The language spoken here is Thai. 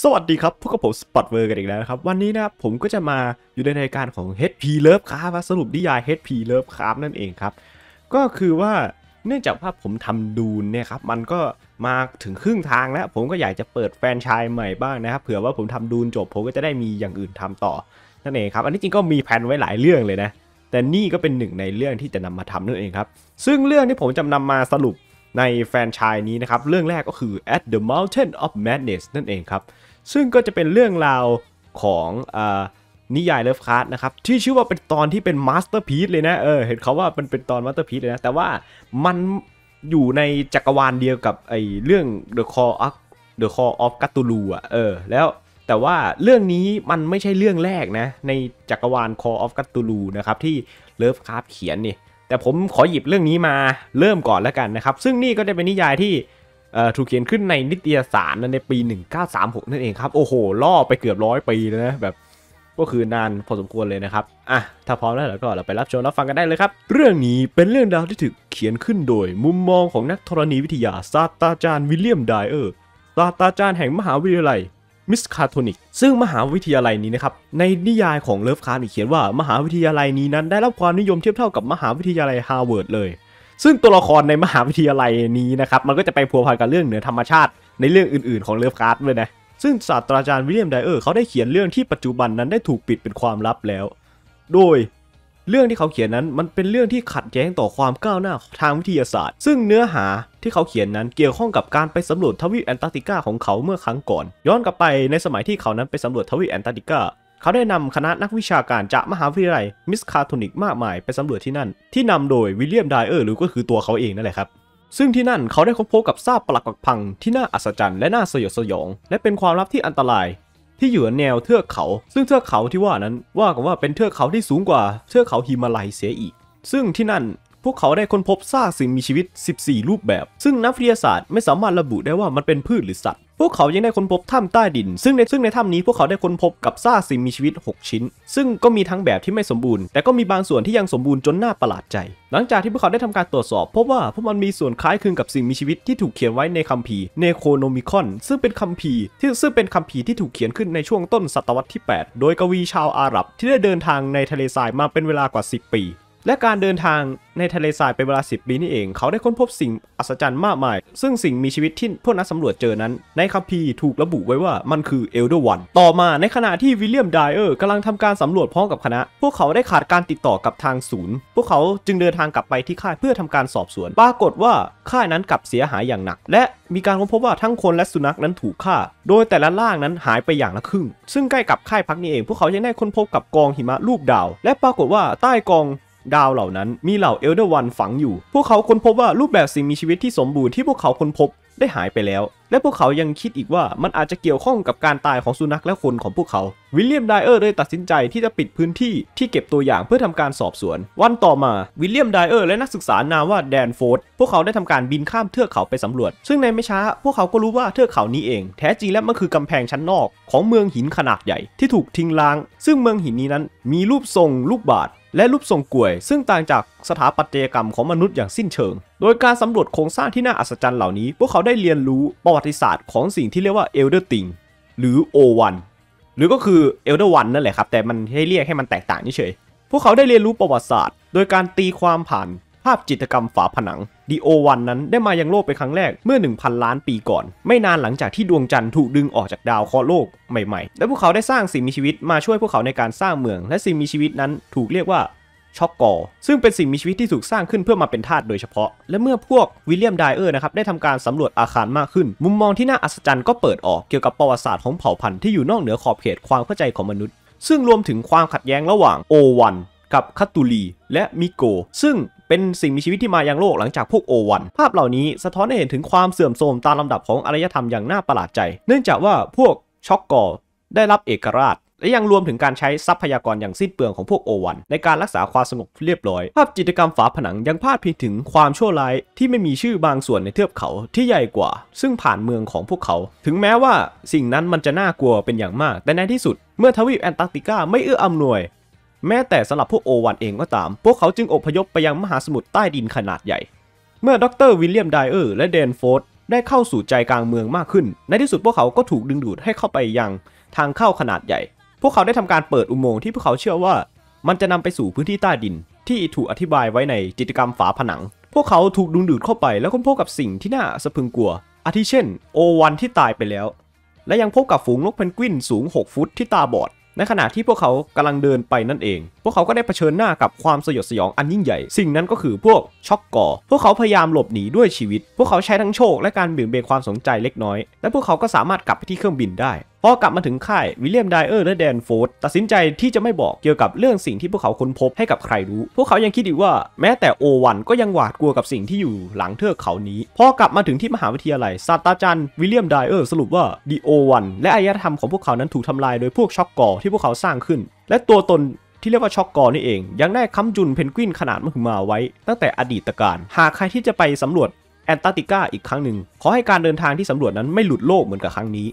สวัสดีครับพวกกับผมสปอตเวอร์กันอีกแล้วครับวันนี้นะครับผมก็จะมาอยู่ในรายการของ H.P. Lovecraft สรุปนิยาย H.P. Lovecraft นั่นเองครับก็คือว่าเนื่องจากว่าผมทำดูนเนี่ยครับมันก็มาถึงครึ่งทางแล้วผมก็อยากจะเปิดแฟรนไชส์ใหม่บ้างนะครับเผื่อว่าผมทำดูนจบผมก็จะได้มีอย่างอื่นทำต่อนั่นเองครับอันนี้จริงก็มีแผนไว้หลายเรื่องเลยนะแต่นี่ก็เป็นหนึ่งในเรื่องที่จะนำมาทำนั่นเองครับซึ่งเรื่องที่ผมจะนำมาสรุปในแฟรนไชส์นี้นะครับเรื่องแรกก็คือ At the Mountains of Madness นั่นเองครับซึ่งก็จะเป็นเรื่องราวของนิยาย Lovecraft นะครับที่ชื่อว่าเป็นตอนที่เป็น Masterpiece เลยนะเห็นเขาว่ามันเป็นตอน Masterpiece เลยนะแต่ว่ามันอยู่ในจักรวาลเดียวกับไอเรื่อง The Call of Cthulhu อ่ะแล้วแต่ว่าเรื่องนี้มันไม่ใช่เรื่องแรกนะในจักรวาล Call of Cthulhu นะครับที่ Lovecraft เขียนนี่แต่ผมขอหยิบเรื่องนี้มาเริ่มก่อนแล้วกันนะครับซึ่งนี่ก็จะเป็นนิยายที่ถูกเขียนขึ้นในนิตยสารในปี1936นั่นเองครับโอ้โหล่อไปเกือบ100ปีแล้วนะแบบก็คือนานพอสมควรเลยนะครับอ่ะถ้าพร้อมแล้วก็เราไปรับชมรับฟังกันได้เลยครับเรื่องนี้เป็นเรื่องราวที่ถูกเขียนขึ้นโดยมุมมองของนักธรณีวิทยาศาสตราจารย์วิลเลียมไดเออร์ศาสตราจารย์แห่งมหาวิทยาลัยมิสคาทอนิกซึ่งมหาวิทยาลัยนี้นะครับในนิยายของเลิฟคราฟต์เขียนว่ามหาวิทยาลัยนี้นั้นได้รับความนิยมเทียบเท่ากับมหาวิทยาลัยฮาร์วาร์ดเลยซึ่งตัวละครในมหาวิทยาลัยนี้นะครับมันก็จะไปพัวพันกับเรื่องเหนือธรรมชาติในเรื่องอื่นๆของเลิฟคราฟต์เลยนะซึ่งศาสตราจารย์วิลเลียมไดเออร์เขาได้เขียนเรื่องที่ปัจจุบันนั้นได้ถูกปิดเป็นความลับแล้วโดยเรื่องที่เขาเขียนนั้นมันเป็นเรื่องที่ขัดแย้งต่อความก้าวหน้าทางวิทยาศาสตร์ซึ่งเนื้อหาที่เขาเขียนนั้นเกี่ยวข้องกับการไปสำรวจทวีปแอนตาร์กติกาของเขาเมื่อครั้งก่อนย้อนกลับไปในสมัยที่เขานั้นไปสำรวจทวีปแอนตาร์กติกาเขาได้นำคณะนักวิชาการจากมหาวิทยาลัยมิสคาทอนิกมากมายไปสำรวจที่นั่นที่นำโดยวิลเลียมไดเออร์หรือก็คือตัวเขาเองนั่นแหละครับซึ่งที่นั่นเขาได้ค้นพบกับซากปรักหักพังที่น่าอัศจรรย์และน่าสยดสยองและเป็นความลับที่อันตรายที่อยู่แนวเทือกเขาซึ่งเทือกเขาที่ว่านั้นว่ากันว่าเป็นเทือกเขาที่สูงกว่าเทือกเขาฮิมาลัยเสียอีกซึ่งที่นั่นพวกเขาได้ค้นพบซากสิ่งมีชีวิต14รูปแบบซึ่งนักวิทยาศาสตร์ไม่สามารถระบุได้ว่ามันเป็นพืชหรือสัตว์พวกเขายังได้ค้นพบถ้ำใต้ดินซึ่งในถ้ำนี้พวกเขาได้ค้นพบกับซากสิ่งมีชีวิต6ชิ้นซึ่งก็มีทั้งแบบที่ไม่สมบูรณ์แต่ก็มีบางส่วนที่ยังสมบูรณ์จนน่าประหลาดใจหลังจากที่พวกเขาได้ทำการตรวจสอบพบว่าพวกมันมีส่วนคล้ายคลึงกับสิ่งมีชีวิตที่ถูกเขียนไว้ในคัมภีร์เนโคโนมิคอนซึ่งเป็นคัมภีร์ที่ถูกเขียนขึ้นในช่วงต้นศตวรรษที่8โดยกวีชาวอาหรับที่ได้เดินทางในทะเลทรายมาเป็นเวลากว่า10ปีและการเดินทางในทะเลทรายเป็นเวลา10ปีนี่เองเขาได้ค้นพบสิ่งอัศจรรย์มากมายซึ่งสิ่งมีชีวิตที่พวกนักสำรวจเจอนั้นในคัมภีร์ถูกระบุไว้ว่ามันคือเอลเดอร์วันต่อมาในขณะที่วิลเลียมไดเออร์กำลังทำการสำรวจพร้อมกับคณะพวกเขาได้ขาดการติดต่อกับทางศูนย์พวกเขาจึงเดินทางกลับไปที่ค่ายเพื่อทำการสอบสวนปรากฏว่าค่ายนั้นกลับเสียหายอย่างหนักและมีการค้นพบว่าทั้งคนและสุนัขนั้นถูกฆ่าโดยแต่ละร่างนั้นหายไปอย่างละครึ่งซึ่งใกล้กับค่ายพักนี้เองพวกเขายังได้ค้นพบกับกองหิมะรูปดาวและปรากฏว่าใต้กองดาวเหล่านั้นมีเหล่าเอลเดอร์วันฝังอยู่พวกเขาค้นพบว่ารูปแบบสิ่งมีชีวิตที่สมบูรณ์ที่พวกเขาค้นพบได้หายไปแล้วและพวกเขายังคิดอีกว่ามันอาจจะเกี่ยวข้องกับการตายของสุนัขและคนของพวกเขาวิลเลียมไดเออร์เลยตัดสินใจที่จะปิดพื้นที่ที่เก็บตัวอย่างเพื่อทำการสอบสวนวันต่อมาวิลเลียมไดเออร์และนักศึกษานามว่าDanforthพวกเขาได้ทำการบินข้ามเทือกเขาไปสำรวจซึ่งในไม่ช้าพวกเขาก็รู้ว่าเทือกเขานี้เองแท้จริงแล้วมันคือกำแพงชั้นนอกของเมืองหินขนาดใหญ่ที่ถูกทิ้งร้างซึ่งเมืองหินนี้นั้นมีรูปทรงลูกบาศก์และรูปทรงกลวยซึ่งต่างจากสถาปัตยกรรมของมนุษย์อย่างสิ้นเชิงโดยการสำรวจโครงสร้างที่น่าอัศจรรย์เหล่านี้พวกเขาได้เรียนรู้ประวัติศาสตร์ของสิ่งที่เรียกว่า Elder Thing หรือ O1 หรือก็คือ Elder One นั่นแหละครับแต่มันให้เรียกให้มันแตกต่างเฉยๆพวกเขาได้เรียนรู้ประวัติศาสตร์โดยการตีความผ่านภาพจิตรกรรมฝาผนัง The O1 นั้นได้มายังโลกเป็นครั้งแรกเมื่อ 1,000 ล้านปีก่อนไม่นานหลังจากที่ดวงจันทร์ถูกดึงออกจากดาวเคราะห์โลกใหม่ๆและพวกเขาได้สร้างสิ่งมีชีวิตมาช่วยพวกเขาในการสร้างเมืองและสิ่งมีชีวิตนั้นถูกเรียกว่าช็อกกอซึ่งเป็นสิ่งมีชีวิตที่ถูกสร้างขึ้นเพื่อมาเป็นธาตุโดยเฉพาะและเมื่อพวกวิลเลียมไดเออร์นะครับได้ทำการสำรวจอาคารมากขึ้นมุมมองที่น่าอัศจรรย์ก็เปิดออกเกี่ยวกับประวัติศาสตร์ของเผ่าพันธุ์ที่อยู่นอกเหนือขอบเขตความเข้าใจของมนุษย์ซึ่งรวมถึงความขัดแย้งระหว่าง O1 กับคัตตูลีและมิโกซึ่งเป็นสิ่งมีชีวิตที่มายังโลกหลังจากพวก O1 ภาพเหล่านี้สะท้อนให้เห็นถึงความเสื่อมโทรมตามลำดับของอารยธรรมอย่างน่าประหลาดใจเนื่องจากว่าพวกช็อกกอได้รับเอกราชและยังรวมถึงการใช้ทรัพยากรอย่างสิ้นเปลืองของพวก O1 ในการรักษาความสงบเรียบร้อยภาพจิตรกรรมฝาผนังยังพาดพิงถึงความชั่วร้ายที่ไม่มีชื่อบางส่วนในเทือกเขาที่ใหญ่กว่าซึ่งผ่านเมืองของพวกเขาถึงแม้ว่าสิ่งนั้นมันจะน่ากลัวเป็นอย่างมากแต่ในที่สุดเมื่อทวีปแอนตาร์กติกาไม่เอื้ออำนวยแม้แต่สำหรับพวก O1 เองก็ตามพวกเขาจึงอพยพไปยังมหาสมุทรใต้ดินขนาดใหญ่เมื่อดร.วิลเลียมไดเออร์และDanforth ได้เข้าสู่ใจกลางเมืองมากขึ้นในที่สุดพวกเขาก็ถูกดึงดูดให้เข้าไปยังทางเข้าขนาดใหญ่พวกเขาได้ทำการเปิดอุโมงค์ที่พวกเขาเชื่อว่ามันจะนำไปสู่พื้นที่ใต้ดินที่ถูกอธิบายไว้ในจิตรกรรมฝาผนังพวกเขาถูกดึงดูดเข้าไปแล้วค้นพบกับสิ่งที่น่าสะพรึงกลัวอาทิเช่นโอวันที่ตายไปแล้วและยังพบกับฝูงนกเพนกวินสูง6ฟุตที่ตาบอดในขณะที่พวกเขากำลังเดินไปนั่นเองพวกเขาก็ได้เผชิญหน้ากับความสยดสยองอันยิ่งใหญ่สิ่งนั้นก็คือพวกช็อกกอพวกเขาพยายามหลบหนีด้วยชีวิตพวกเขาใช้ทั้งโชคและการเบี่ยงเบนความสนใจเล็กน้อยและพวกเขาก็สามารถกลับไปที่เครื่องบินได้พอกลับมาถึงค่ายวิลเลียมไดเออร์และแดนฟอร์ดตัดสินใจที่จะไม่บอกเกี่ยวกับเรื่องสิ่งที่พวกเขาค้นพบให้กับใครรู้พวกเขายังคิดอีกว่าแม้แต่โอวันก็ยังหวาดกลัวกับสิ่งที่อยู่หลังเทือกเขานี้พอกลับมาถึงที่มหาวิทยาลัยศาสตราจารย์วิลเลียมไดเออร์สรุปว่าดิโอวันและอารยธรรมของพวกเขานั้นถูกทำลายโดยพวกช็อกกอที่พวกเขาสร้างขึ้นและตัวตนที่เรียกว่าช็อกกอนี่เองยังได้ค้ำจุนเพนกวินขนาดมหึมาไว้ตั้งแต่อดีตกาลหากใครที่จะไปสำรวจแอนตาร์กติกาอีกครั้งหนึ่งขอให้การเดินทางที่สำรวจนั้นไม่หลุดโลกเหมือนกับครั้งนี้